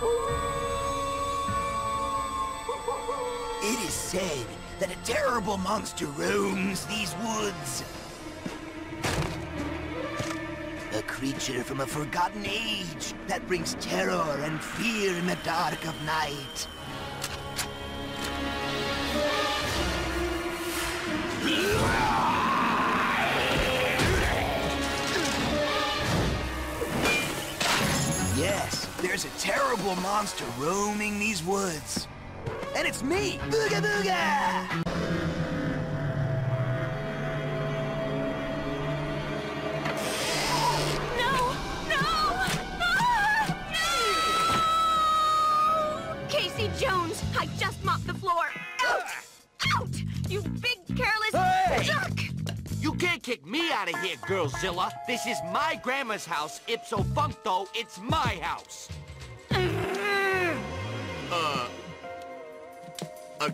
It is said that a terrible monster roams these woods. A creature from a forgotten age that brings terror and fear in the dark of night. Yes, there's a terrible monster roaming these woods. And it's me, Booga Booga! No! No! No! No! Casey Jones, I just mopped the floor. Out! Out! You big, careless jerk! You can't kick me out of here, Girlzilla. This is my grandma's house, Ipso-functo. It's my house.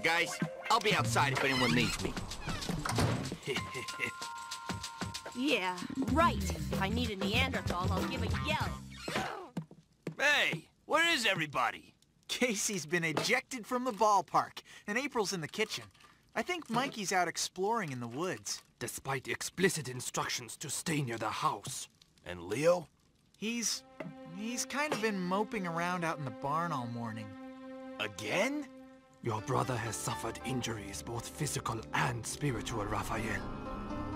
Guys, I'll be outside if anyone needs me. Yeah, right. If I need a Neanderthal, I'll give a yell. Hey, where is everybody? Casey's been ejected from the ballpark, and April's in the kitchen. I think Mikey's out exploring in the woods. Despite explicit instructions to stay near the house. And Leo? He's kind of been moping around out in the barn all morning. Again? Your brother has suffered injuries, both physical and spiritual, Raphael.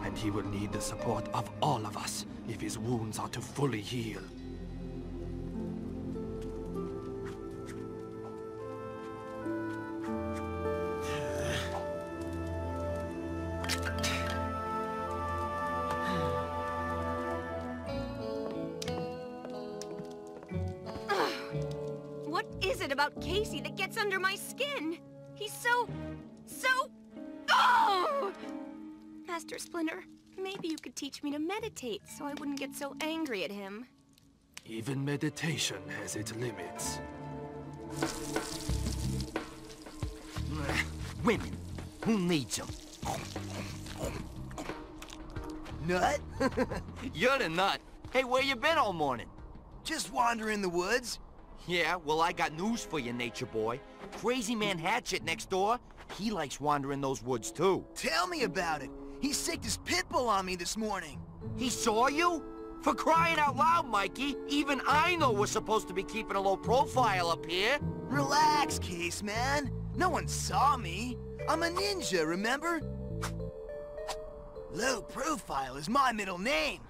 And he will need the support of all of us if his wounds are to fully heal. About Casey that gets under my skin. He's so... Oh! Master Splinter, maybe you could teach me to meditate so I wouldn't get so angry at him. Even meditation has its limits. Women. Who needs them? Nut? You're the nut. Hey, where you been all morning? Just wandering the woods. Yeah, well, I got news for you, nature boy. Crazy Man Hatchet next door, he likes wandering those woods, too. Tell me about it. He sicked his pit bull on me this morning. He saw you? For crying out loud, Mikey. Even I know we're supposed to be keeping a low profile up here. Relax, Case Man. No one saw me. I'm a ninja, remember? Low profile is my middle name.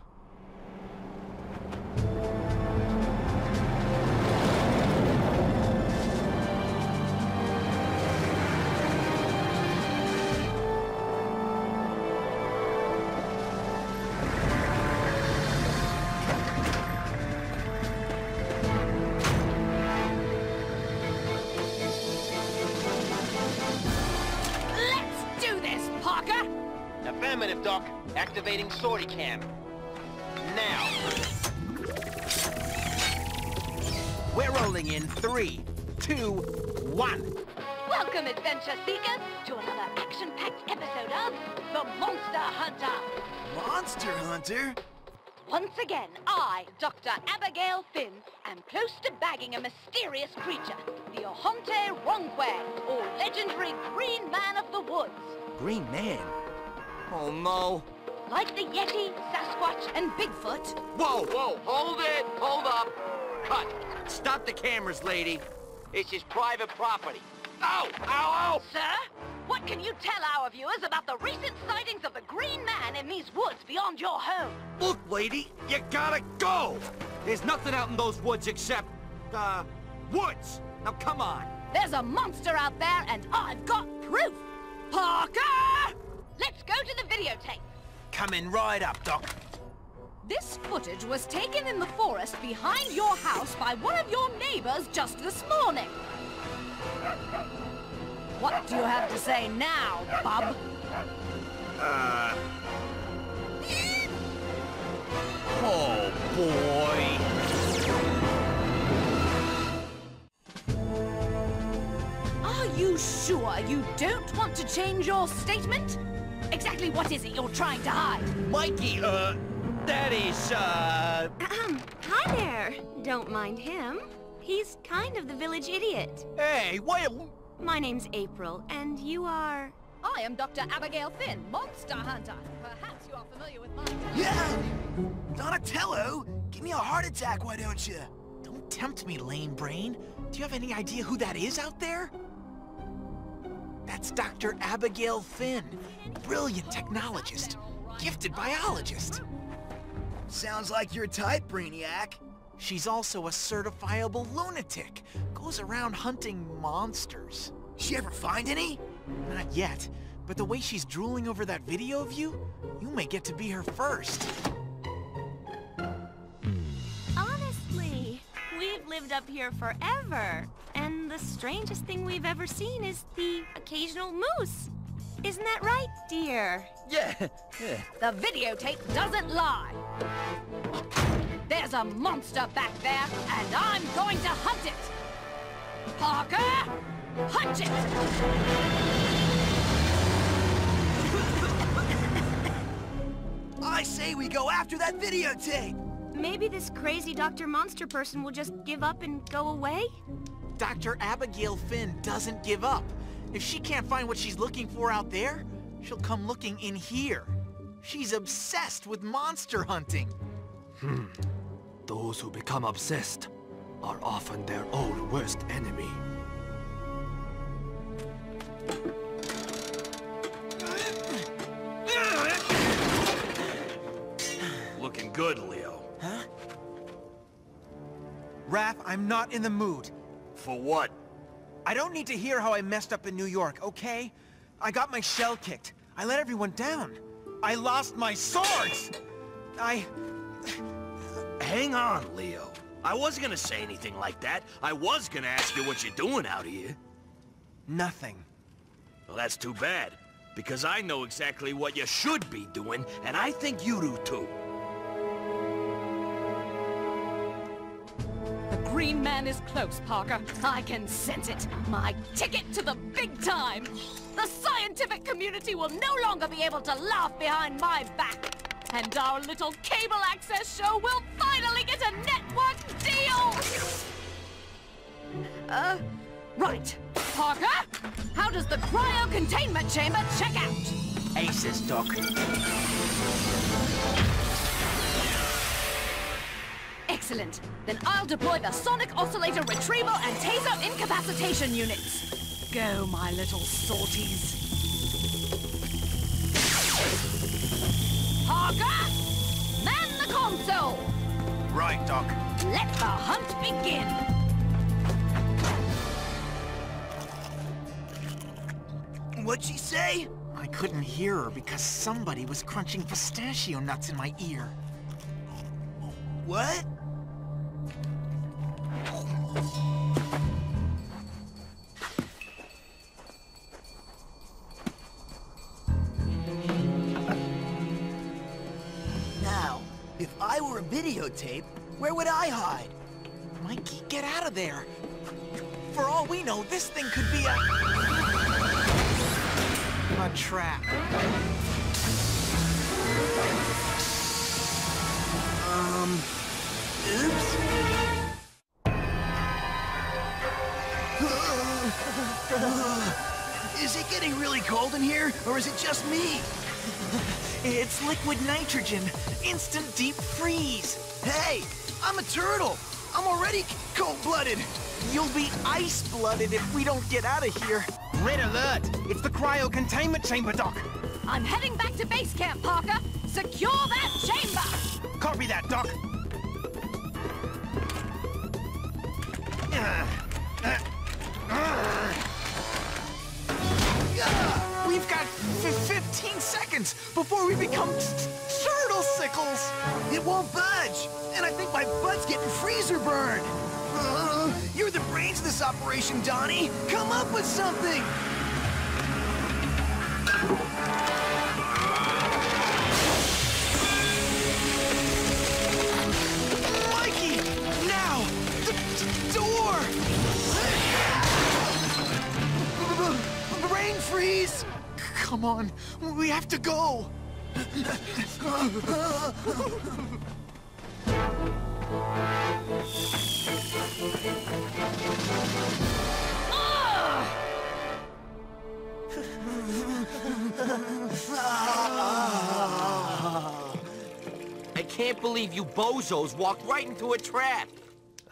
Affirmative, Doc. Activating sortie cam. Now. We're rolling in 3, 2, 1. Welcome, adventure seekers, to another action-packed episode of The Monster Hunter. Monster Hunter? Once again, I, Dr. Abigail Finn, am close to bagging a mysterious creature, the Ohonte Runque, or legendary Green Man of the Woods. Green Man? Oh, no. Like the Yeti, Sasquatch, and Bigfoot. Whoa, whoa, hold it, hold up. Cut. Stop the cameras, lady. This is private property. Ow, ow, ow! Sir, what can you tell our viewers about the recent sightings of the Green Man in these woods beyond your home? Look, lady, you gotta go! There's nothing out in those woods except, woods. Now, come on. There's a monster out there, and I've got proof. Parker! Let's go to the videotape. Coming right up, Doc. This footage was taken in the forest behind your house by one of your neighbors just this morning. What do you have to say now, bub? Oh, boy. Are you sure you don't want to change your statement? Exactly what is it you're trying to hide? Mikey, that is, Hi there. Don't mind him. He's kind of the village idiot. Hey, well... My name's April, and you are... I am Dr. Abigail Finn, monster hunter. Perhaps you are familiar with my... Yeah! Donatello! Give me a heart attack, why don't you? Don't tempt me, lame brain. Do you have any idea who that is out there? That's Dr. Abigail Finn, a brilliant technologist, gifted biologist. Sounds like your type, Brainiac. She's also a certifiable lunatic, goes around hunting monsters. She ever find any? Not yet, but the way she's drooling over that video of you, you may get to be her first. Honestly, we've lived up here forever. And the strangest thing we've ever seen is the occasional moose. Isn't that right, dear? Yeah. The videotape doesn't lie. There's a monster back there, and I'm going to hunt it. Parker, hunt it! I say we go after that videotape. Maybe this crazy Dr. Monster person will just give up and go away? Dr. Abigail Finn doesn't give up. If she can't find what she's looking for out there, she'll come looking in here. She's obsessed with monster hunting. Those who become obsessed are often their own worst enemy. Looking good, Leo. Huh? Raph, I'm not in the mood. For what? I don't need to hear how I messed up in New York, okay? I got my shell kicked. I let everyone down. I lost my swords! Hang on, Leo. I wasn't gonna say anything like that. I was gonna ask you what you're doing out here. Nothing. Well, that's too bad, because I know exactly what you should be doing, and I think you do too. The green man is close, Parker. I can sense it. My ticket to the big time. The scientific community will no longer be able to laugh behind my back. And our little cable access show will finally get a network deal! Right. Parker, how does the cryo containment chamber check out? Aces, Doc. Excellent. Then I'll deploy the Sonic Oscillator Retrieval and Taser Incapacitation Units. Go, my little sorties. Parker, man the console! Right, Doc. Let the hunt begin! What'd she say? I couldn't hear her because somebody was crunching pistachio nuts in my ear. What? Now, if I were a videotape, where would I hide? Mikey, get out of there! For all we know, this thing could be a trap. Oops. Is it getting really cold in here, or is it just me? It's liquid nitrogen. Instant deep freeze. Hey, I'm a turtle. I'm already cold-blooded. You'll be ice-blooded if we don't get out of here. Red alert. It's the cryo containment chamber, Doc. I'm heading back to base camp, Parker. Secure that chamber. Copy that, Doc. We've got 15 seconds before we become turtle sickles. It won't budge, and I think my butt's getting freezer burn. You're the brains of this operation, Donnie. Come up with something. Mikey, now door. Brain freeze. Come on, we have to go! can't believe you bozos walked right into a trap.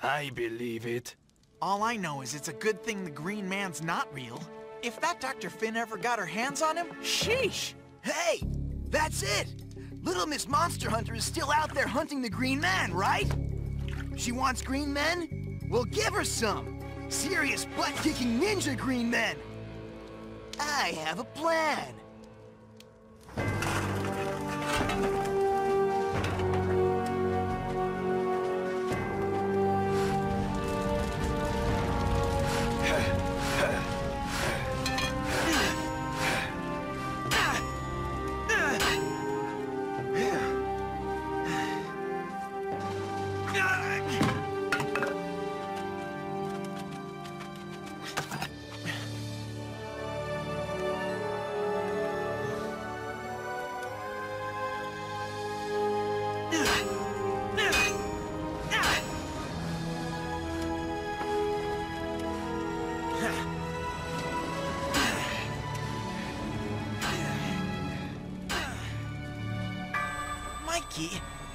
I believe it. All I know is it's a good thing the Green Man's not real. If that Dr. Finn ever got her hands on him, sheesh! Hey, that's it! Little Miss Monster Hunter is still out there hunting the Green Man, right? She wants Green Men? We'll give her some! Serious butt-kicking ninja Green Men! I have a plan!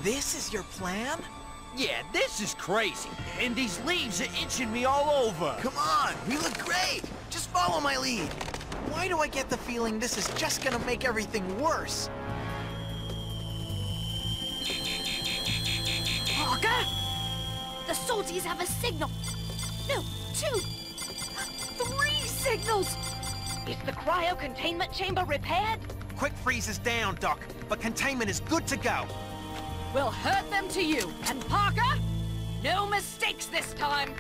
This is your plan? Yeah, this is crazy. And these leaves are itching me all over. Come on, we look great. Just follow my lead. Why do I get the feeling this is just gonna make everything worse? Parker? The salties have a signal. No, 2, 3 signals. Is the cryo containment chamber repaired? Quick freeze is down, Doc, but containment is good to go. We'll hurt them to you, and Parker, no mistakes this time!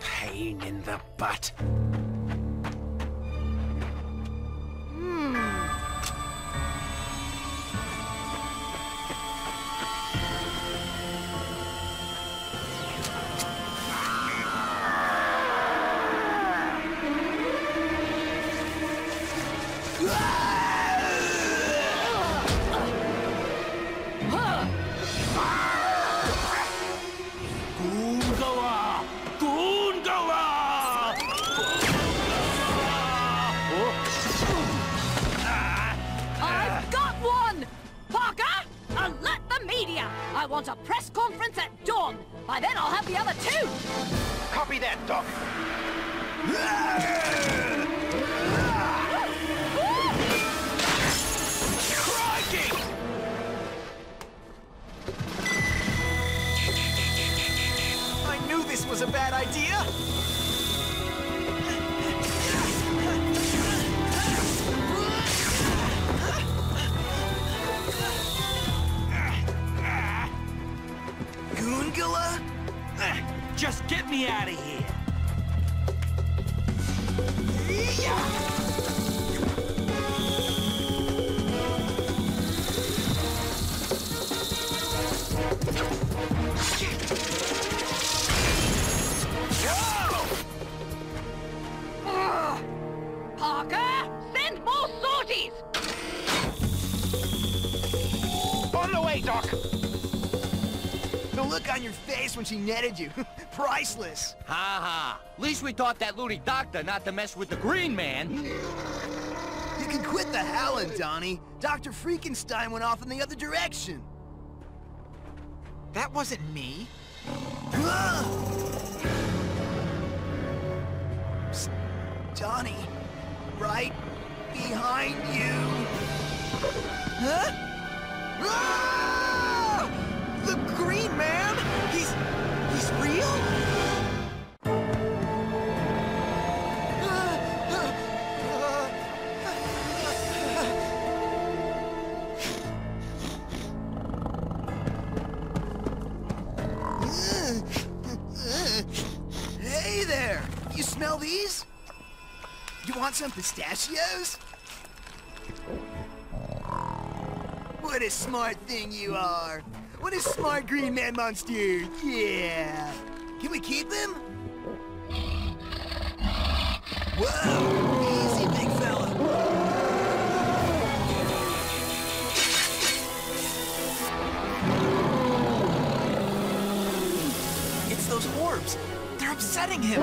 Pain in the butt. When she netted you. Priceless. Ha ha. At least we taught that loony doctor not to mess with the Green Man. You can quit the howling, Donnie. Dr. Freakenstein went off in the other direction. That wasn't me. Psst, Donnie, right behind you. Huh? Ah! The Green Man? He's real? Hey there! You smell these? You want some pistachios? What a smart thing you are! What a smart Green Man monster! Yeah! Can we keep him? Whoa! Easy, big fella! It's those orbs! They're upsetting him!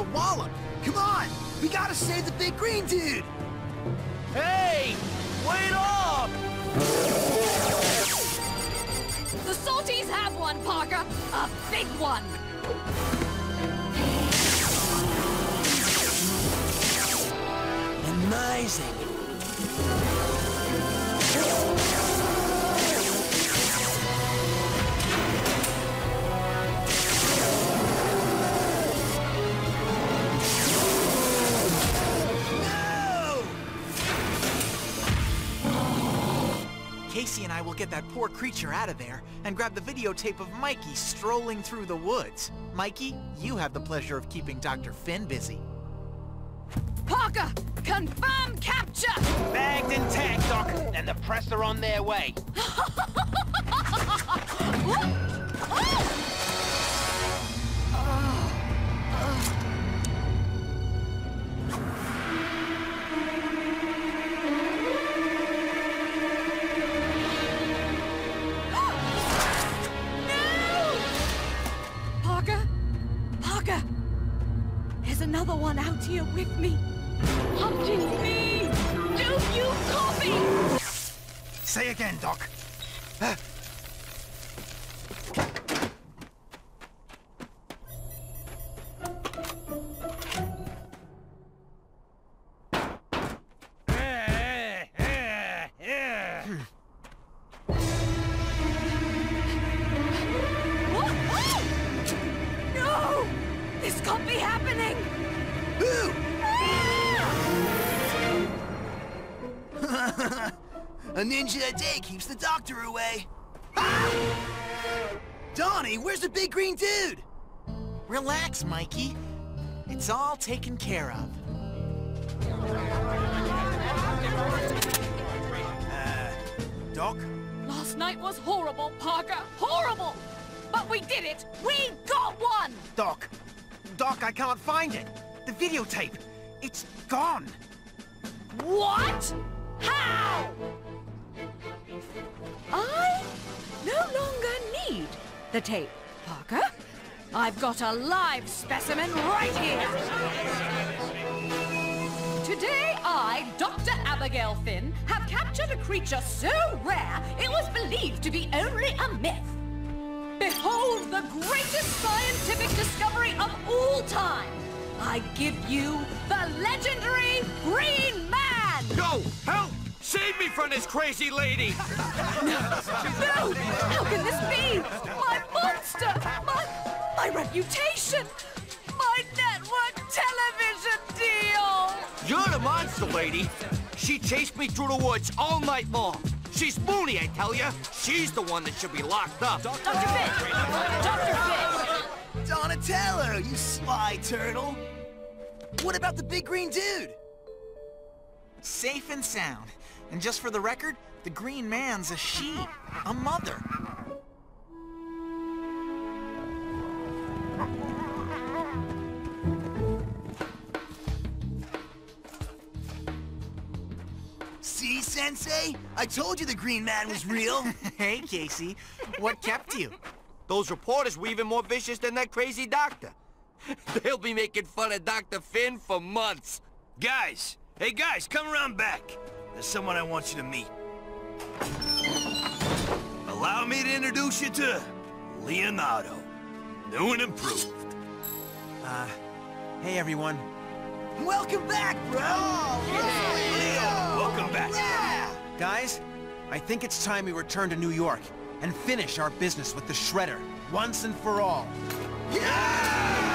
a wallop. Come on! We gotta save the big green dude! Hey! Wait up! The Salties have one, Parker! A big one! Amazing! No! Casey and I will get that poor creature out of there and grab the videotape of Mikey strolling through the woods. Mikey, you have the pleasure of keeping Dr. Finn busy. Parker! Confirm capture! Bagged and tagged, Doc, and the press are on their way. No! Parker? Parker! There's another one out here with me. Hunting me! Don't you copy? Say again, Doc. No! This can't be happening! Who? A ninja a day keeps the doctor away. Ah! Donnie, where's the big green dude? Relax, Mikey. It's all taken care of. Doc? Last night was horrible, Parker. Horrible! But we did it! We got one! Doc. Doc, I can't find it. The videotape. It's gone. What? How? I no longer need the tape, Parker. I've got a live specimen right here. Today I, Dr. Abigail Finn, have captured a creature so rare it was believed to be only a myth. Behold the greatest scientific discovery of all time. I give you the legendary Green Man! Yo! Help! Save me from this crazy lady! No! How can this be? My monster! My reputation! My network television deal! You're the monster lady! She chased me through the woods all night long! She's Mooney, I tell ya! She's the one that should be locked up! Dr. Finn! Dr. Finn! Donatello, you sly turtle! What about the big green dude? Safe and sound. And just for the record, the green man's a she, a mother. See, Sensei? I told you the green man was real. Hey, Casey. What kept you? Those reporters were even more vicious than that crazy doctor. They'll be making fun of Dr. Finn for months. Guys! Hey, guys, come around back. There's someone I want you to meet. Allow me to introduce you to Leonardo. New and improved. Hey, everyone. Welcome back, bro! Oh, yeah. Leo, welcome back. Yeah. Guys, I think it's time we return to New York and finish our business with the Shredder, once and for all. Yeah!